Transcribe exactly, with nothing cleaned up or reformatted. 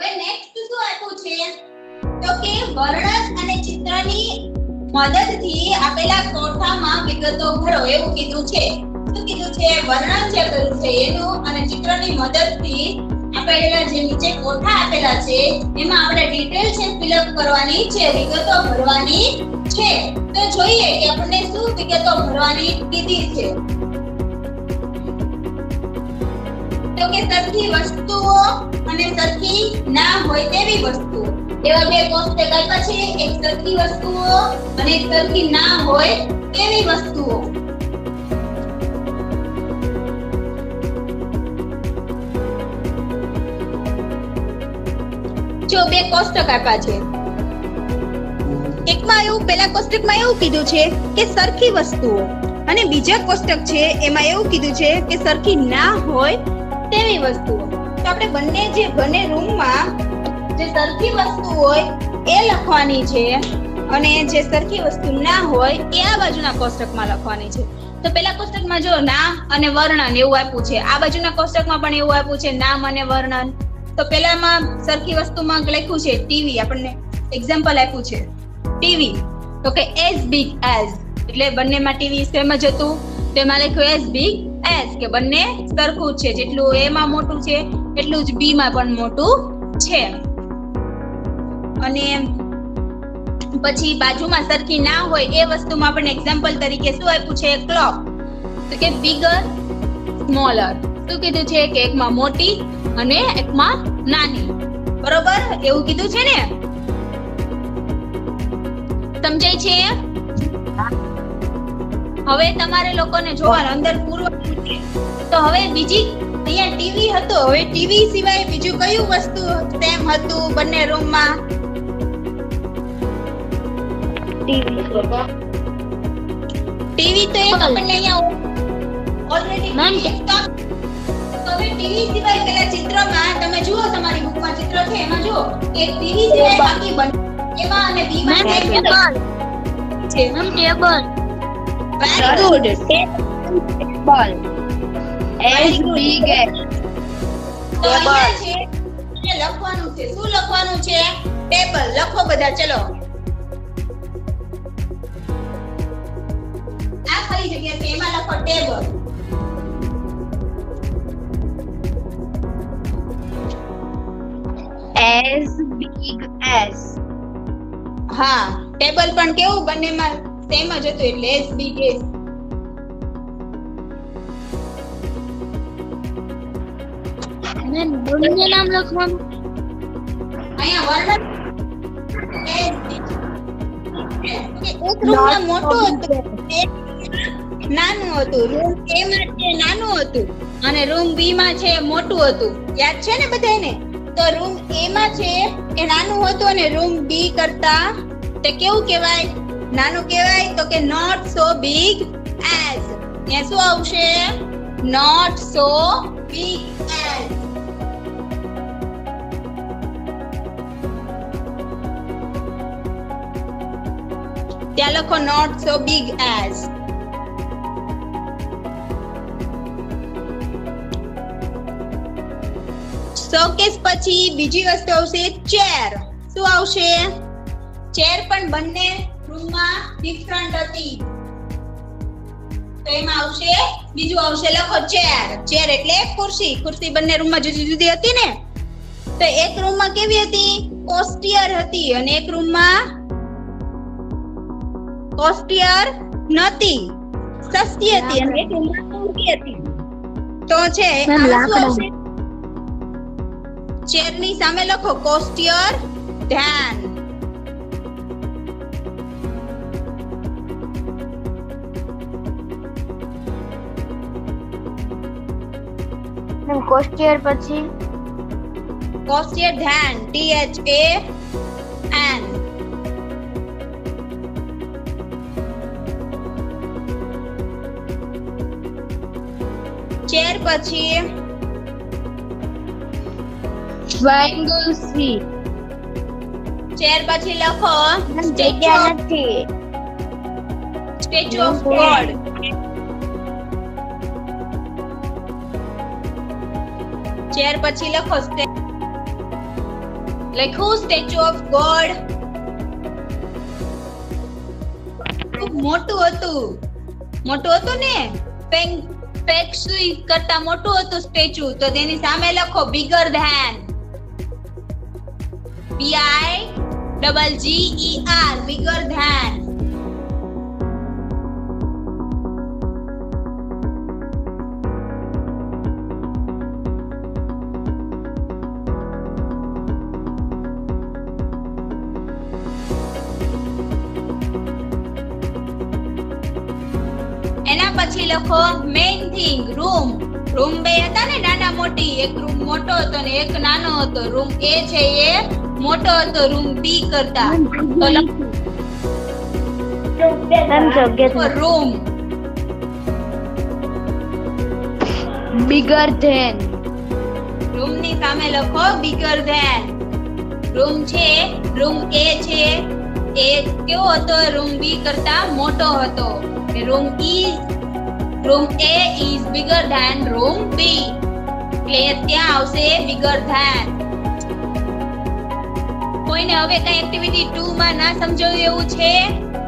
હવે નેક્સ્ટ શું આપ્યું છે તો કે વર્ણન અને ચિત્રની મદદથી આપેલા કોઠામાં વિગતો ભરો એવું કીધું છે. શું કીધું છે? વર્ણન જે કર્યું છે એનું અને ચિત્રની મદદથી આપેલા જે નીચે કોઠા આપેલા છે એમાં આપણે ડિટેલ છે ફિલ અપ કરવાની છે, વિગતો ભરવાની છે. તો જોઈએ કે આપણે શું વિગતો ભરવાની કીધી છે. તો કે સરખી વસ્તુઓ અને સરખી ના હોય તેવી વસ્તુઓ એવા બે કોષ્ટક આપ્યા છે, એક સરખી વસ્તુઓ અને એક સરખી ના હોય તેવી વસ્તુઓ. જો બે કોષ્ટક આપ્યા છે, એકમાં એવું પહેલા કોષ્ટકમાં એવું કીધું છે કે સરખી વસ્તુઓ અને બીજા કોષ્ટક છે એમાં એવું કીધું છે કે સરખી ના હોય તેવી વસ્તુઓ. તો આપણે બંને જે બંને રૂમમાં જે સરખી વસ્તુ હોય એ લખવાની છે અને જે સરખી વસ્તુ ના હોય એ આ બાજુના કોષ્ટકમાં લખવાની છે. તો પહેલા કોષ્ટકમાં જો નામ અને વર્ણન એવું આપ્યું છે, આ બાજુના કોષ્ટકમાં પણ એવું આપ્યું છે નામ અને વર્ણન. તો પહેલામાં સરખી વસ્તુમાં લખ્યું છે ટીવી, આપણને એક્ઝામ્પલ આપ્યું છે ટીવી, તો કે એઝ બિગ એઝ, એટલે બંનેમાં ટીવી સેમ જ હતું તો એમાં લખ્યું એઝ બિગ એસ કે બંને સરખું છે, જેટલું એ માં મોટું છે એટલું જ બી માં પણ મોટું છે. અને પછી બાજુમાં સરખી ના હોય એ વસ્તુમાં આપણને એક્ઝામ્પલ તરીકે શું આપ્યું છે? ક્લોક, તો કે બિગર સ્મોલર. શું કીધું છે કે એકમાં મોટી અને એકમાં નાની, બરોબર એવું કીધું છે ને? સમજાય છે? હવે તમારે લોકોને જોવાનું અંદર પૂરું. તો હવે બીજી અહીંયા ટીવી હતો, હવે ટીવી સિવાય બીજું કયું વસ્તુ સેમ હતું બંને રૂમમાં? ટીવી. ટીવી તો એક આપણને અહીંયા ઓલરેડી મેમ તો હવે ટીવી સિવાય પેલા ચિત્રમાં તમે જુઓ, તમારી બુકમાં ચિત્ર છે એમાં જુઓ કે ટીવી સિવાય બાકી બંને એમાં અને બીમાં ટેબલ છે ma'am, table. Very good. Table. As big as. Table છે. એટલે લખવાનું છે. શું લખવાનું છે? ટેબલ. લખો બધા ચલો. આ ખાલી જગ્યા છે એમાં લખો ટેબલ. As big as. હા, ટેબલ પણ કેવું બંનેમાં સેમ જ હતું એટલે એસ બી એસ. મેં બંને નામ લખવાનું અહીંયા વર્ણન એસ બી. એક રૂમમાં મોટું હતું, એક નાનું હતું. રૂમ એ માં છે નાનું હતું અને રૂમ બી માં છે મોટું હતું. યાદ છે ને બધાને? તો રૂમ એ માં છે એ નાનું હતું અને રૂમ બી કરતા તે કેવું કહેવાય? નાનું કહેવાય. તો કે not so big as. અહીંયા શું આવશે? not so big as. ત્યાં લખો not so big as. Showcase પછી બીજી વસ્તુ આવશે ચેર. શું આવશે? ચેર પણ બંને રૂમમાં ડિફરન્ટ હતી તો એમાં આવશે બીજું આવશે લખો ચેર. ચેર એટલે ખુરશી. ખુરશી બંને રૂમમાં જુદી જુદી હતી ને, તો એક રૂમમાં કેવી હતી? કોસ્ટિયર હતી અને એક રૂમમાં કોસ્ટિયર નહોતી, સસ્તી હતી અને એક રૂમમાં મોંઘી હતી. તો છે ચેરની સામે લખો કોસ્ટિયર ધ્યાન. કોસ્ટિયર પછી કોસ્ટિયર ધ્યાન, T H A N. Chair પછી ટ્રાયેંગલ સી. ચેર પછી લખો જગ્યા નથી, સ્ટેચ્યુ ઓફ ગોડ. ચેર પછી લખો statue Like who? Statue of God. मोटू होतू, मोटू होतू ने, पेंग पेक्सुई करता मोटू होतू स्टेच्यू, तो देनी सामे लखो bigger than, B I double G E R, bigger than. Main thing room room બે હતા ને નાના મોટી એક રૂમ મોટો હતો ને એક નાનો હતો રૂમ A છે એ મોટો હતો રૂમ B કરતા તો લખો રૂમ bigger than રૂમ ની સામે લખો bigger than રૂમ છે રૂમ A છે એ કેવો હતો રૂમ B કરતા મોટો હતો કે room E Room A is bigger than room B. Clear ત્યાં આવશે bigger than. કોઈને હવે કઈ એક્ટિવિટી two માં ના સમજાયું એવું છે?